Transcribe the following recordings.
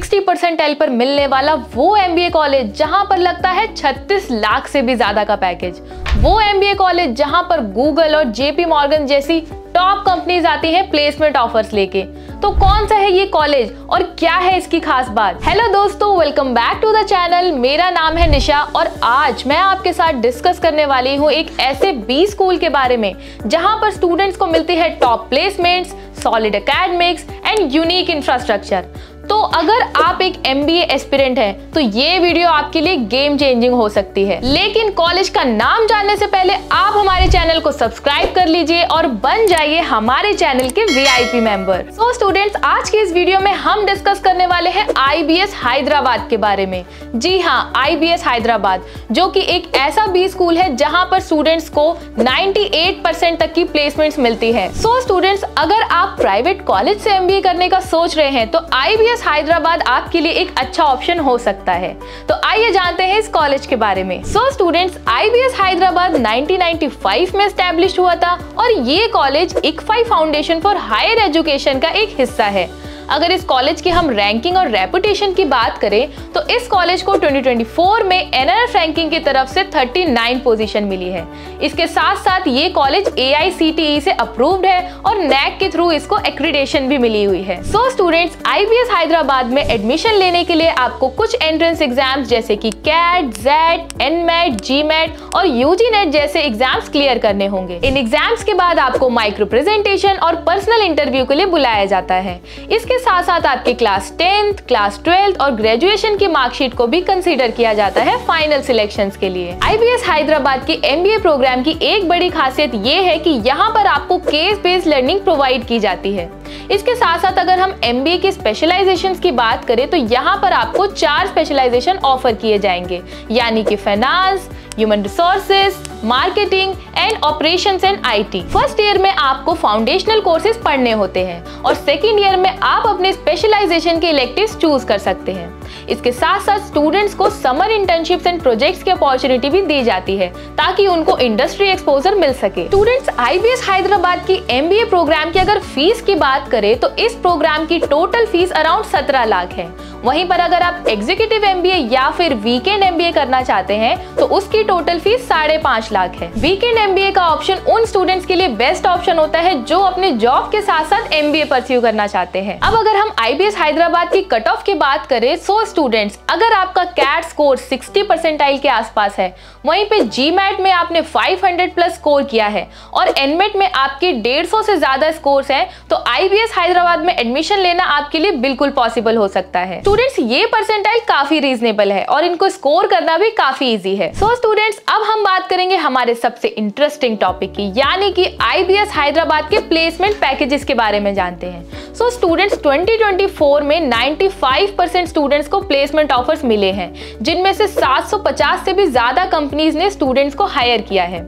60% पर मिलने वाला वो MBA कॉलेज जहां पर लगता है 36 लाख से भी ज्यादा का पैकेज, वो MBA कॉलेज जहां पर Google और JP Morgan जैसी टॉप कंपनीज आती है प्लेसमेंट ऑफर्स लेके। तो कौन सा है ये कॉलेज और क्या है इसकी खास बात? हेलो दोस्तों, welcome back to the channel. मेरा नाम है निशा और आज मैं आपके साथ डिस्कस करने वाली हूँ एक ऐसे 20 स्कूल के बारे में जहाँ पर स्टूडेंट्स को मिलती है top placements, solid academics and unique infrastructure. तो अगर आप एक MBA एस्पिरेंट हैं तो ये वीडियो आपके लिए गेम चेंजिंग हो सकती है। लेकिन कॉलेज का नाम जानने से पहले आप हमारे चैनल को सब्सक्राइब कर लीजिए और बन जाइए हमारे चैनल के VIP मेंबर। सो स्टूडेंट्स, आज के इस वीडियो में हम डिस्कस करने वाले हैं IBS हैदराबाद के बारे में। जी हाँ, IBS हैदराबाद जो कि एक ऐसा B स्कूल है जहाँ पर स्टूडेंट्स को 98% तक की प्लेसमेंट मिलती है। सो स्टूडेंट्स, अगर आप प्राइवेट कॉलेज से MBA करने का सोच रहे हैं तो IBS हैदराबाद आपके लिए एक अच्छा ऑप्शन हो सकता है। तो आइए जानते हैं इस कॉलेज के बारे में। सो स्टूडेंट्स, IBS हैदराबाद 1995 में एस्टैब्लिश हुआ था और ये college ICFAI foundation for higher education का एक हिस्सा है। अगर इस कॉलेज की हम रैंकिंग और रेपुटेशन की बात करें तो इस कॉलेज को 2024 में NRF रैंकिंग की तरफ से 39 पोजीशन मिली है। इसके साथ साथ ये कॉलेज AICTE से अप्रूव्ड है और NAC के थ्रू इसको एक्रीडेशन भी मिली हुई है। सो स्टूडेंट्स, IBS हैदराबाद में एडमिशन लेने के लिए आपको कुछ एंट्रेंस एग्जाम्स जैसे कि CAT, XAT, NMAT, GMAT और UGNET जैसे एग्जाम्स क्लियर करने होंगे। इन एग्जाम्स के बाद आपको माइक्रो प्रेजेंटेशन और पर्सनल इंटरव्यू के लिए बुलाया जाता है। इसके साथ साथ आपके क्लास 10th, क्लास 12th और ग्रेजुएशन की मार्कशीट को भी कंसीडर किया जाता है फाइनल सिलेक्शंस के लिए। IBS हैदराबाद के MBA प्रोग्राम की एक बड़ी खासियत ये है कि यहाँ पर आपको केस बेस्ड लर्निंग प्रोवाइड की जाती है। इसके साथ साथ अगर हम MBA के स्पेशलाइजेशंस की बात करें तो यहाँ पर आपको 4 स्पेशलाइजेशन ऑफर किए जाएंगे, यानी कि finance, human resources, marketing and operations and IT। First year में आपको फाउंडेशनल कोर्सेज पढ़ने होते हैं और सेकेंड ईयर में आप अपने स्पेशलाइजेशन के इलेक्टिव्स चूज कर सकते हैं। इसके साथ साथ स्टूडेंट्स को समर इंटर्नशिप्स एंड प्रोजेक्ट्स की अपॉर्चुनिटी भी दी जाती है ताकि उनको इंडस्ट्री एक्सपोजर मिल सके। स्टूडेंट्स, IBS हैदराबाद की MBA प्रोग्राम की अगर फीस की बात करें तो इस प्रोग्राम की टोटल फीस अराउंड 17 लाख है। वहीं पर अगर आप एग्जीक्यूटिव MBA या फिर वीकेंड MBA करना चाहते हैं तो उसकी टोटल फीस 5.5 लाख है। वीकेंड MBA का ऑप्शन उन स्टूडेंट्स के लिए बेस्ट ऑप्शन होता है जो अपने जॉब के साथ साथ MBA परस्यू करना चाहते हैं। अब अगर हम IBS हैदराबाद की कट ऑफ की बात करें तो स्टूडेंट्स, अगर आपका CAT स्कोर 60% के आसपास है, वहीं पे GMAT में आपने 500 प्लस स्कोर किया है और NMAT में आपके 150 से ज्यादा स्कोर्स हैं, तो IBS हैदराबाद में एडमिशन लेना आपके लिए बिल्कुल पॉसिबल हो सकता है। स्टूडेंट्स, ये परसेंटाइल काफी रीजनेबल है और इनको स्कोर करना भी काफी इजी है। सो स्टूडेंट्स, अब हम बात करेंगे हमारे सबसे इंटरेस्टिंग टॉपिक की, यानी कि IBS हैदराबाद के प्लेसमेंट पैकेजेस के बारे में जानते हैं। सो स्टूडेंट्स, 2024 में 95% स्टूडेंट्स को प्लेसमेंट ऑफर्स मिले हैं, जिनमें से 750 से भी ज्यादा कंपनीज ने स्टूडेंट्स को हायर किया है।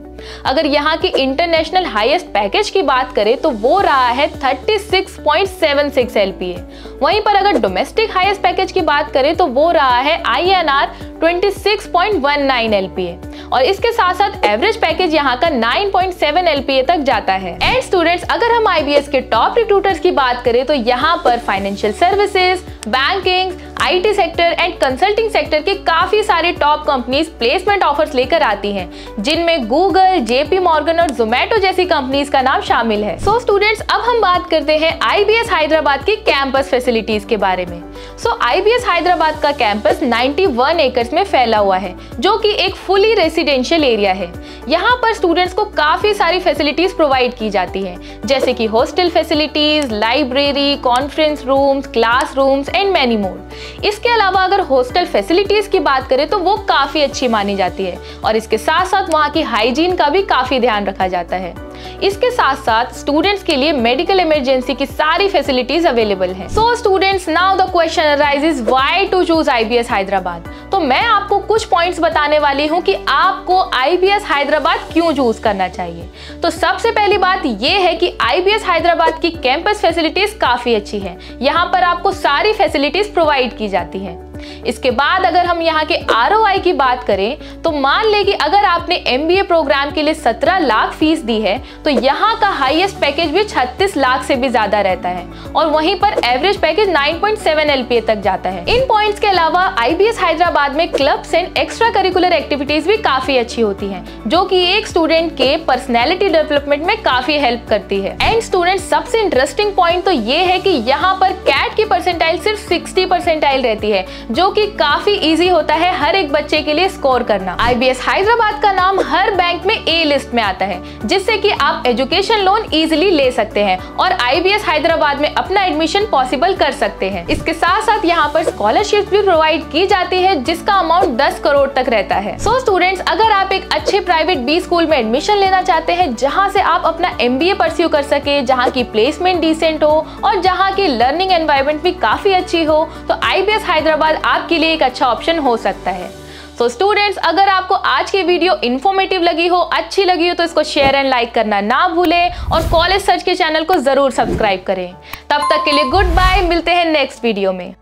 अगर यहाँ के इंटरनेशनल हाईएस्ट पैकेज की बात करें तो वो रहा है 36.76 LPA। वहीं पर अगर डोमेस्टिक हाईएस्ट पैकेज की बात करें तो वो रहा है INR 26.19 LPA और इसके साथ साथ एवरेज पैकेज यहाँ का 9.7 LPA तक जाता है। एंड स्टूडेंट्स, अगर हम IBS के टॉप रिक्रूटर्स की बात करें तो यहाँ पर financial services, banking, IT sector and consulting sector के काफी सारे टॉप कंपनीज प्लेसमेंट ऑफर्स लेकर आती हैं, जिनमें Google, JP Morgan और Zomato जैसी कंपनीज का नाम शामिल है। सो स्टूडेंट्स, अब हम बात करते हैं IBS हैदराबाद के कैंपस फैसिलिटीज के बारे में। सो IBS हैदराबाद का कैंपस 91 एकर्स में फैला हुआ है जो कि एक फुली रेसिडेंशियल एरिया है। यहाँ पर स्टूडेंट्स को काफी सारी फैसिलिटीज प्रोवाइड की जाती है, जैसे कि hostel facilities, library, conference rooms, class rooms and many more. इसके अलावा अगर हॉस्टल फैसिलिटीज की बात करें तो वो काफी अच्छी मानी जाती है और इसके साथ साथ वहाँ की हाइजीन का भी काफी ध्यान रखा जाता है। इसके साथ साथ स्टूडेंट्स के लिए मेडिकल इमरजेंसी की सारी फैसिलिटीज अवेलेबल हैं। So students, now the question arises, why to choose IBS Hyderabad. तो मैं आपको कुछ पॉइंट्स बताने वाली हूँ कि आपको IBS हैदराबाद क्यों चूज करना चाहिए। तो सबसे पहली बात यह है कि IBS हैदराबाद की कैंपस फैसिलिटीज काफी अच्छी है। यहाँ पर आपको सारी फैसिलिटीज प्रोवाइड की जाती है। इसके बाद अगर हम यहाँ के ROI की बात करें तो मान लें कि अगर आपने MBA प्रोग्राम के लिए 17 लाख फीस दी है तो यहाँ का हाईएस्ट पैकेज भी 36 लाख से भी ज्यादा रहता है और वहीं पर एवरेज पैकेज 9.7 LPA तक जाता है। इन पॉइंट्स के अलावा IBS हैदराबाद में clubs and extra curricular activities भी काफी अच्छी होती है जो की एक स्टूडेंट के पर्सनैलिटी डेवलपमेंट में काफी हेल्प करती है। एंड स्टूडेंट सबसे इंटरेस्टिंग पॉइंट तो ये है कि यहाँ पर CAT की परसेंटाइल सिर्फ 60% रहती है जो कि काफी इजी होता है हर एक बच्चे के लिए स्कोर करना। IBS हैदराबाद का नाम हर बैंक में A लिस्ट में आता है जिससे कि आप एजुकेशन लोन इजीली ले सकते हैं और IBS हैदराबाद में अपना एडमिशन पॉसिबल कर सकते हैं। इसके साथ साथ यहाँ पर स्कॉलरशिप भी प्रोवाइड की जाती है जिसका अमाउंट 10 करोड़ तक रहता है। सो स्टूडेंट्स अगर आप एक अच्छे प्राइवेट B स्कूल में एडमिशन लेना चाहते हैं जहाँ से आप अपना MBA परस्यू कर सके, जहाँ की प्लेसमेंट डिसेंट हो और जहाँ की लर्निंग एनवायरमेंट भी काफी अच्छी हो तो IBS हैदराबाद आपके लिए एक अच्छा ऑप्शन हो सकता है। तो स्टूडेंट्स अगर आपको आज की वीडियो इन्फॉर्मेटिव लगी हो, अच्छी लगी हो तो इसको शेयर एंड लाइक करना ना भूलें और कॉलेज सर्च के चैनल को जरूर सब्सक्राइब करें। तब तक के लिए गुड बाय, मिलते हैं नेक्स्ट वीडियो में।